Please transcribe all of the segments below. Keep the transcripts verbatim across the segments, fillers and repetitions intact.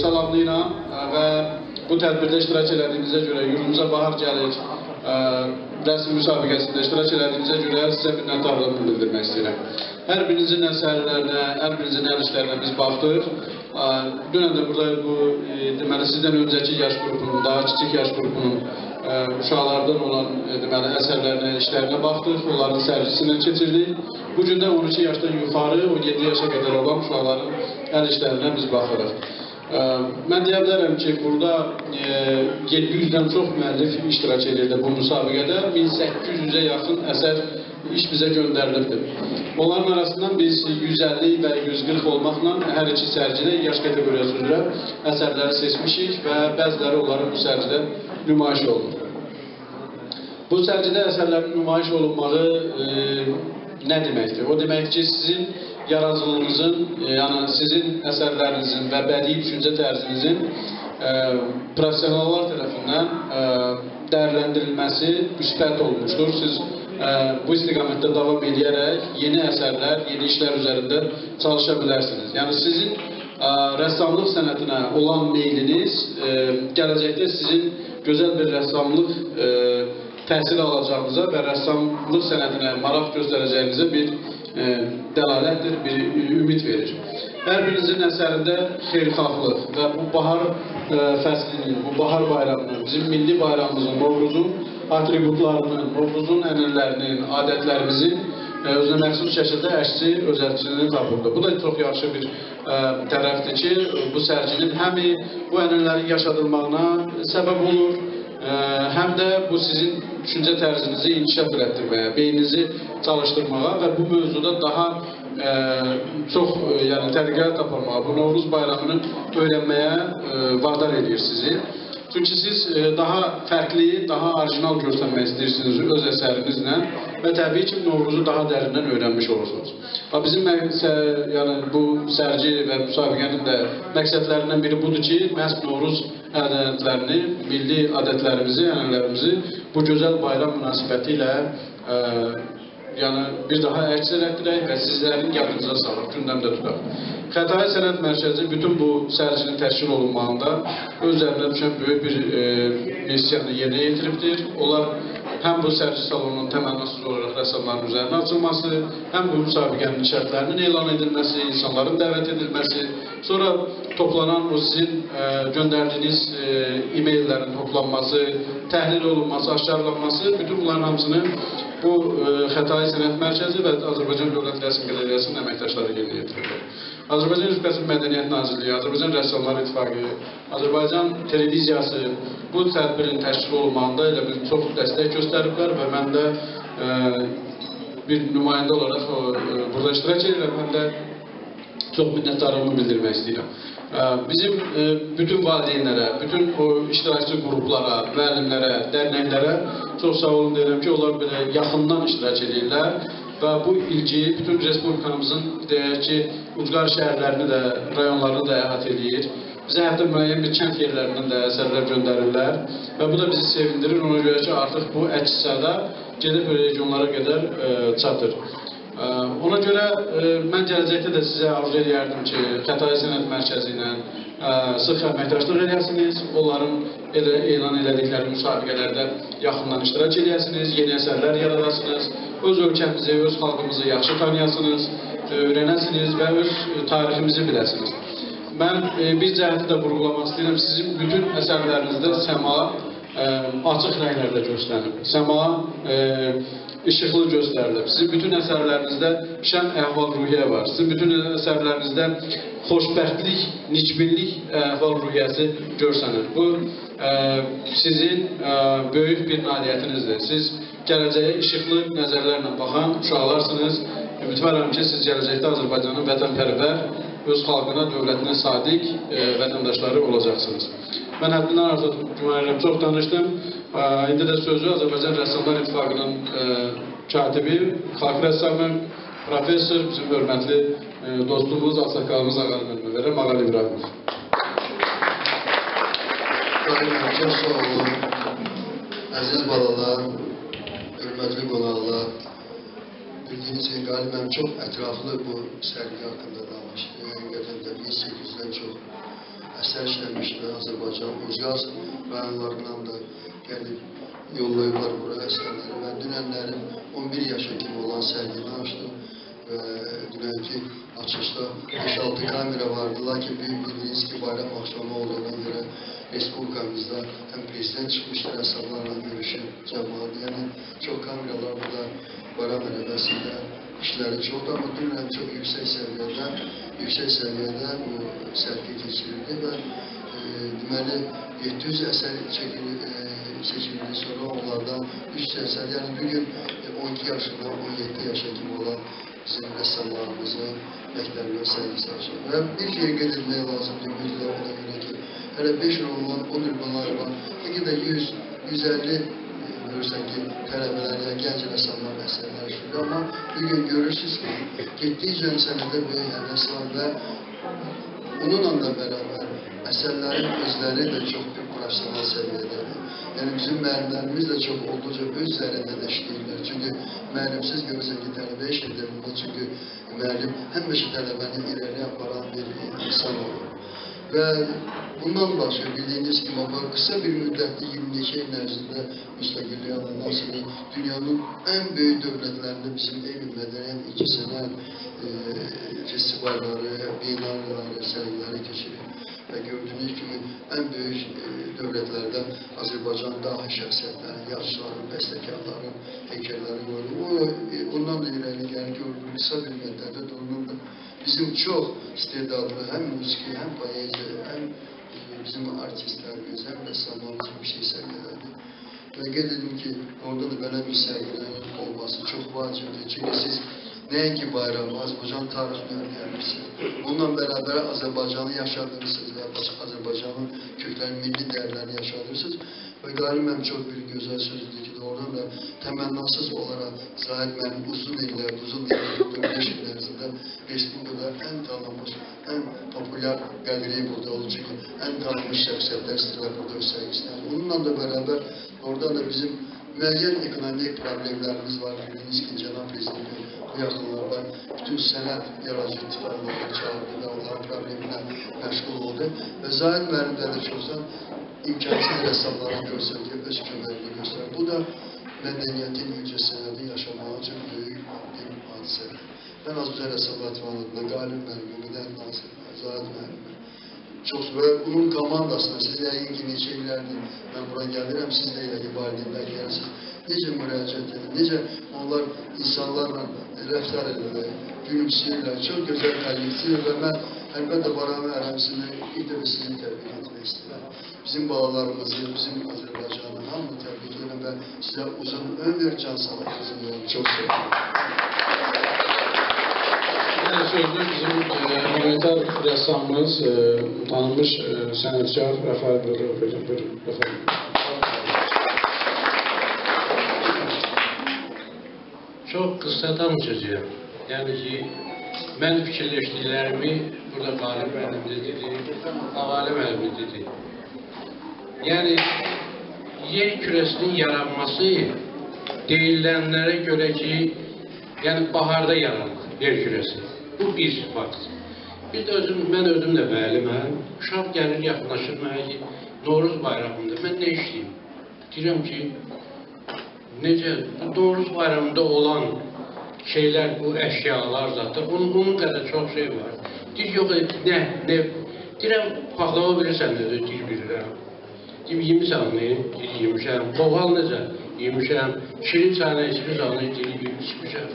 Salamlayıram və bu tədbirdə iştirak elədiyimizə görə, yurumuza bahar gəlir, rəsm müsabiqəsində iştirak elədiyimizə görə sizə minnətdarlığımı bildirmək istəyirəm. Hər birinizin əsərlərinə, hər birinizin əl işlərinə biz baxdıq Dünən də burada bu, deməli, sizdən öncəki yaş qrupunun, daha kiçik yaş qrupunun uşaqlardan olan deməli, əsərlərinə, işlərinə baxdıq, onların sərgisindən keçirdik. Bugün də on iki yaşdan yuxarı, on yeddi yaşa qədər olan uşaqların əl işlərinə biz baxırıq. Mən deyə bilərəm ki, burada yeddi yüzdən çox müəllif iştirak edirdi bu müsabiqədə, min səkkiz yüzə yaxın əsər iş bizə göndərilirdi. Onların arasından biz yüz əlli və yüz qırx olmaqla hər iki sərgidə yaş kateqoriyası üzrə əsərləri seçmişik və bəziləri onların bu sərgidə nümayiş olunur. Bu sərgidə əsərlərin nümayiş olunmağı e, nə deməkdir? O deməkdir ki, sizin yaradıcılığınızın, e, yəni sizin əsərlərinizin və bədii düşüncə tərzinizin e, profesionallar tərəfindən e, dəyərləndirilməsi müsbət olmuşdur. Siz bu istiqamətdə davam edərək yeni əsərlər, yeni işlər üzərində çalışa bilərsiniz. Yəni sizin rəssamlıq sənətinə olan meyliniz gələcəkdə sizin gözəl bir rəssamlıq təhsil alacağınıza və rəssamlıq sənətinə maraq göstərəcəyinizə bir dəlalətdir, bir ümid verir. Hər birinizin əsərində xeyirxahlıq və bu bahar fəslinin, bu bahar bayramının, bizim milli bayramımızın, Novruzun atributlarının, Novruzun ənənələrinin, adətlərimizin özünə məxsus şəkildə əksi özəlçiliyini tapırdı. Bu da çox yaxşı bir tərəfdir ki, bu sərginin həmi bu ənənələrin yaşadılmağına səbəb olur, həm də bu sizin düşüncə tərzinizi inkişaf etdirməyə, beyninizi çalışdırmağa və bu mövzuda daha Ə, çox yəni, tədqiqat aparmağa, bu Novruz bayramını öyrənməyə ə, vadar edir sizi. Çünki siz ə, daha fərqli, daha orijinal görsənmək istəyirsiniz öz əsərinizlə və təbii ki, Novruzu daha dərindən öyrənmiş olursunuz. Bizim yəni, bu sərgi və müsabiqənin də məqsədlərindən biri budur ki, məhz Novruz ədətlərini, milli adətlərimizi, ənənələrimizi bu gözəl bayram münasibəti ilə ə, Yəni, bir daha əks etdirək və sizlərin yadınıza salıq, gündəmdə tutaq. Xətai Sənət Mərkəzi bütün bu sərginin təşkil olunmağında öz üzərinə düşən böyük bir missiyanı yerinə yetiribdir. Onlar həm bu sərgi salonunun təmənnasız olaraq rəssamların üzərinə açılması, həm bu müsabiqənin şərtlərinin elan edilməsi, insanların dəvət edilməsi, sonra toplanan o sizin göndərdiyiniz e-maillərin toplanması, təhlil olunması, aşkarlanması, bütün bunların hamısını bu Xətai Sənət Mərkəzi və Azərbaycan Dövlət Rəsm Qalereyasının əməkdaşları yerinə yetirirlər. Azərbaycan Respublikası Mədəniyyət Nazirliyi, Azərbaycan Rəssamlar İttifaqı, Azərbaycan Televiziyası bu tədbirin təşkil olunmağında elə bir çox dəstək göstəriblər və mən də e, bir nümayəndə olaraq o, e, burada iştirak edirəm, mən də çox minnətdarlığımı bildirmək istəyirəm. Bizim bütün valideynlərə, bütün o iştirakçı qruplara, müəllimlərə, dərnəklərə çox sağ olun deyirəm ki, onlar belə yaxından iştirak edirlər və bu ilgi bütün Respublikamızın deyək ki, ucqar şəhərlərini də, rayonlarını da əhatə edir. Bizə hətta müəyyən bir kənd yerlərindən də əsərlər göndərirlər və bu da bizi sevindirir, ona görə ki, artıq bu əks-səda gedib regionlara qədər çatır. Ona görə mən gələcəkdə də sizə arzu edərdim ki, Xətai Sənət Mərkəzi ilə sıx əməkdaşlıq edəsiniz, onların elə elan elədikləri müsabiqələrdə yaxından iştirak edəsiniz, yeni əsərlər yaradasınız, öz ölkəmizi, öz xalqımızı yaxşı tanıyasınız, öyrənəsiniz və öz tariximizi biləsiniz. Mən bir cəhəti də vurğulamaq istəyirəm, sizin bütün əsərlərinizdə səma açıq rənglərdə göstərilib. Səma işıqlı göstərilib. Sizin bütün əsərlərinizdə şən əhval-ruhiyyə var. Sizin bütün əsərlərinizdə xoşbəxtlik, nicbinlik əhval-ruhiyyəsi görsənir. Bu, ə, sizin ə, böyük bir nailiyyətinizdir. Siz gələcəyə işıqlı nəzərlərlə baxan uşaqlarsınız. Ümid edirəm ki, siz gələcəkdə Azərbaycanın vətənpərvər, öz xalqına, dövlətinə sadiq ə, vətəndaşları olacaqsınız. Mən həddindən artıq güvənirəm, çox danışdım. İndi də sözü Azərbaycan Rəssamlar İttifaqının katibi, xalq rəssamı, professor, bizim hörmətli dostumuz, ağsaqqalımız Ağaəli İbrahimov. Ağaəli İbrahimov. Çox sağ olun. Əziz balalar, hörmətli qonaqlar, bildiyiniz kimi qalibəm çox ətraflı bu sərgi haqqında danışdı. Həqiqətən də min səkkiz yüzdən çox əsər işləmişdi Azərbaycan ucqar rayonlarından da gəlib yollayıblar bura əsərləri. Mən dünənlərin on bir yaşa kimi olan sərgini açdım dünənki açılışda beş altı kamera vardı. Lakin büyük bildiğiniz ki bayram akşamı olduğuna göre Respublikamızda hem prezident çıkmıştı hesaplarla görüşen cemaat. Yani çok kameralar burada bayram arabasında işleri çoğdu ama dünən çok yüksek seviyede yüksek seviyede bu sergi geçirildi ve e, deməli yeddi yüz eser çekildi. Seçimden sonra onlardan üç eser, yani bugün on iki yaşından on yedi yaşa kimi olan bizim rəssamlarımızın məktəblər sərgisi açılır. Və bir şey qeyd etmək lazımdır, mütləq ona görə ki, hələ beş il olan, on il olan, həqiqətən də yüz yüz əlli görürsən ki, tələbələrlə, gənc rəssamlar əsərlər işləyir. Amma bugün görürsünüz ki, getdikcə sənədə böyük həvəslər və bununla da bərabər əsərlərin özləri də çox bir profesional səviyyədədir. Yəni bizim müəllimlərimiz də çox olduqca öz üzərində də işləyirlər. Çünki müəllimsiz görürsən ki, tələbə iş edir burada. Çünki müəllim həmişə tələbəni irəli aparan bir insan olur. Və bundan başqa bildiyiniz kimi ama qısa bir müddətli iyirmi iki il ərzində müstəqilliyə alanlar sonra dünyanın ən böyük dövlətlərində bizim elm mədəniyyət ikisinin festivalları, binarları, sərgiləri keçirir. Və gördüyünüz kimi ən böyük dövlətlərdə Azərbaycanda şəxsiyyətlərin, yazıçıların, bəstəkarların, heykəlləri qoyulur. Ondan da irəli gəlir ki, qısa bir müddətdə də onun da bizim çox istedadlı, həm musiqi, həm poeziya, həm bizim artistlərimiz, həm rəssamlarımız bir şey sərgiləndir. Və qeyd edim ki, orada da belə bir sərgilərin olması çox vacibdir. Çünki siz nəinki bayramı, Azərbaycan tarixini öyrənmişsiniz. Bununla bərabər Azərbaycanı yaşadırırsınız və Azərbaycanın köklərini, milli dəyərlərini yaşadırırsınız. Və qaliməm çox bir gözəl sözdür ki, doğrudan da təmənnasız olaraq Zahid mənim uzun illər, uzun illər, dörd beş il ərzində Respublikada ən tanınmış, ən populyar qalerey burada olur. Çünki ən tanınmış şəxsiyyətlər sizlər burada öz sərgisindədir. Bununla da bərabər oradan da bizim müəyyən ekonomik problemlərimiz var. Bildiyiniz ki, Cənab Prezidentimiz bu yaxınlarda bütün sənət yaradıcı ittifaqlarını çağırdı və onların problemlə məşğul oldu. Və Zahid müəllimlərdə çoxsan imkansız rəssamları görsən ki, öz köməklərini göstər. Bu da mədəniyyətin yücə sənədi yaşamağı çox böyük bir hadisədir. Mən Azərbaycan Rəssamlar İttifaqında qalib müəllimə, mədəniyyət nazirliyinə, Zahid müəllimə çox və bunun komandasına siz yəqin ki, neçə illərdir mən bura gəlirəm, siz də yəqin valideynlər gəlirsiniz. Necə müraciət edir, necə onlar insanlarla rəftar edirlər, gülümsəyirlər, çox gözəl kollektiv və mən əlbəttə Baranı Ərəmsindən ilk dəfə sizin təbrik etmək istəyirəm. Bizim balalarımızı, bizim Azərbaycanı hamı təbrik edirəm və sizə uzun ömür can sağlığınızı verirəm. Çox sevindim. Sözü bizim humanitar rəssamımız, tanınmış sənətkar Rəfaət Bədrəv. Çok kısadan sözüyorum. Yani ki, ben fikirleştiklerimi burada Qalib müəllim dedi, Ağaəli müəllim dedi. Yani yer küresinin yaranması deyilenlere göre ki, yani baharda yarandı yer küresi. Bu bir fakt. Bir de özüm, ben özüm de müəlliməm. Uşaq gelir yaklaşır mənə ki, Novruz bayramında ben ne işleyim? Diyorum ki, necə, bu Novruz bayramında olan şeyler, bu eşyalar zaten, onun, onun kadar çok şey var. Deyir, yok, ne, ne, deyirəm, paxlava bilirsən, ne deyir, bilirəm. Deyir, yemişəm, ne, deyir, yemişəm, qoğal necə, yemişəm, şirin çayına içmiş, onu deyir, içmişəm.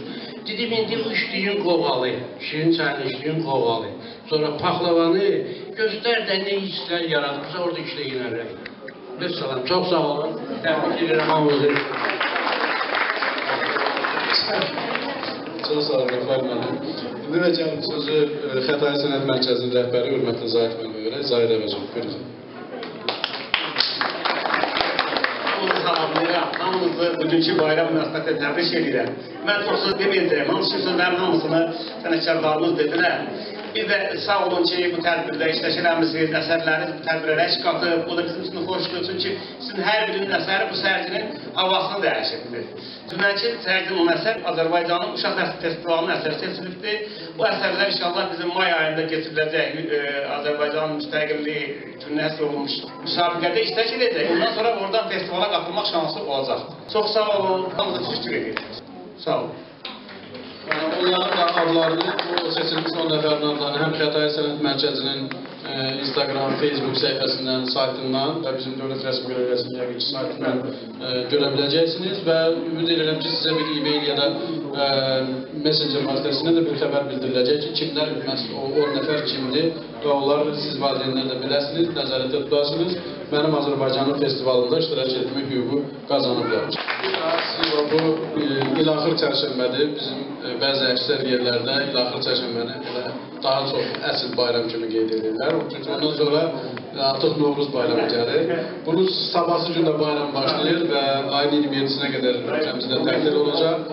Dedim, indi işləyin qoğalı, şirin çayına işləyin qoğalı. Sonra paxlavanı göstər də ne hisslər yaratmışsa, orada işləyin ərək. Məsələn, çox sağ olun, təbrik edirəm hamınızı. Çox sağ olun, Rəfəl müəllim. İndi verəcəm sözü Xətai Sənət Mərkəzinin rəhbəri, hörmətli Zahid müəllimə verək. Zahid Əvəzov, buyurun. Çox sağ olun, hamınızı bugünkü bayram münasibətlə təbrik edirəm. Mən çox söz deməyəcəyəm, hamısı sözlərin hamısını sənətkarlarımız dedilər. Bir də sağ olun ki, bu tədbirdə işləşirəmizdir, əsərləriniz bu tədbirə iş qatıb, o da bizim üçün xoşdur, çünki sizin hər birinin əsəri bu sərginin havasını dəyişibdir. Dünənki sərginin onun əsər Azərbaycanın Uşaq Festivalının əsəri seçilibdir. Bu əsərlər inşallah bizim may ayında keçiriləcək Azərbaycanın müstəqilliyi gününə həsr olunmuşdur. Müsabiqədə iştirak edəcək, ondan sonra oradan festivala qatılmaq şansı olacaq. Çox sağ olun, hamıza təşəkkür edirik. Sağ olun. Adlarını, bu seçilmiş on nəfərin adlarını həm Xətai Sənət Mərkəzinin e, Instagram, Facebook səhifəsindən, saytından və bizim Dövlət Rəsm Qalereyasının yəqin saytından e, görə biləcəksiniz və ümid edirəm ki, sizə bir e-mail ya da e, messenger vasitəsində də bir xəbər bildiriləcək ki, kimlər məsəl, o on nəfər kimdir və onlar siz valideynlər də biləsiniz, nəzarətdə tutasınız. Mənim Azərbaycanın festivalında iştirak etmək hüququ qazanıblar. Bu ilaxır çərşənbədir. Bizim bəzi əksər yerlərdə ilaxır çərşənbəni daha çox əsl bayram kimi qeyd edirlər. Ondan sonra artıq Novruz bayramı gəlir. Bunun sabahsı gün də bayram başlayır və ayın iyirmi yeddisinə qədər ölkəmizdə təqdir olacaq.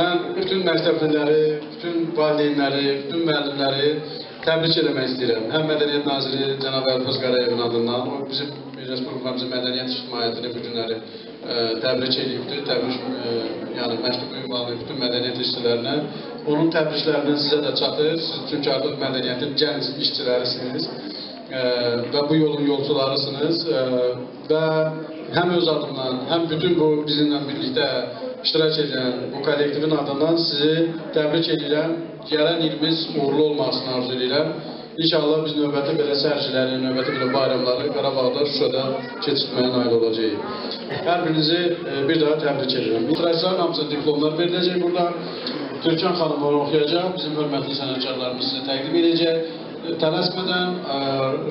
Mən bütün məktəbliləri, bütün valideynləri, bütün müəllimləri təbrik eləmək istəyirəm. Həm Mədəniyyət Naziri cənab Elifaz Qarayevin adından, o bizim Respublikamızın mədəniyyət ictimaiyyətini bu günləri təbrik edibdir. Təbrik, yəni məktub ünvanı bütün mədəniyyət işçilərinə. Onun təbriklərinin sizə də çatır. Siz çünki artıq mədəniyyətin gənc işçilərisiniz və bu yolun yolcularısınız. Və həm öz adından, həm bütün bu bizimlə birlikdə iştirak edən bu kollektivin adından sizi təbrik edirəm. Gələn ilimiz uğurlu olmasını arzu edirəm. İnşallah biz növbəti belə sərgiləri, növbəti belə bayramları Qarabağda, Şuşada keçirtməyə nail olacağıq. Hər birinizi bir daha təbrik edirəm. İştirakçıların hamısına diplomlar veriləcək burada. Türkan xanım onu oxuyacaq. Bizim hörmətli sənətkarlarımız sizə təqdim edəcək. Tələsmədən,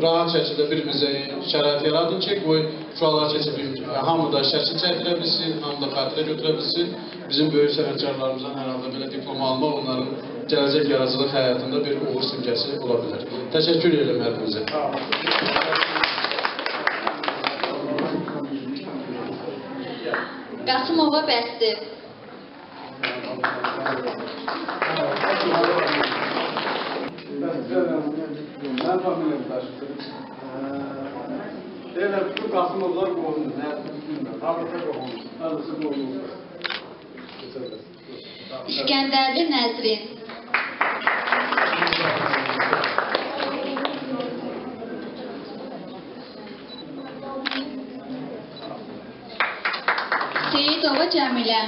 rahat şəkildə birimizə şərait yaradın ki, bu şuralar keçib, hamı da şəkil çəkdirə bilsin, hamı da xatirə götürə bilsin. Bizim böyük sənətkarlarımızdan hər halda belə diploma almaq onların gələcək yaradıcılıq həyatında bir uğur simgəsi ola bilər. Təşəkkür edirəm hər birinizə. Qasımova bəsdir. Mən familiyam taşıdır. Deyirəm, bu Qasımovlar qoğundur, nəyəsi bilmir, haqqısa qoğundur, haqqısa qoğundur. İskəndərli Nəzrin. Seyidova Cəmilə.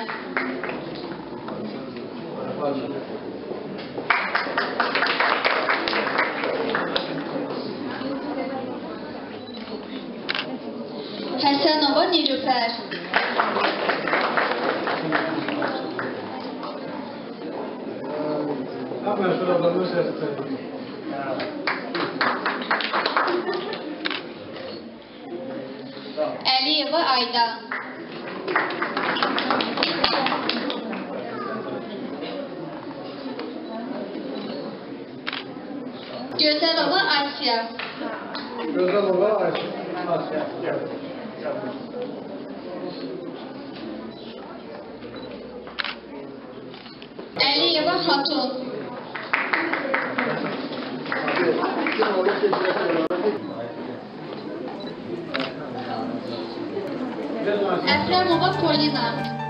Həsənova Nilüfər. Əliyeva Ayda. Gözəlova Asiya. Gözəlova Asiya. Əliyeva Xatun. Əfrəmova Polina.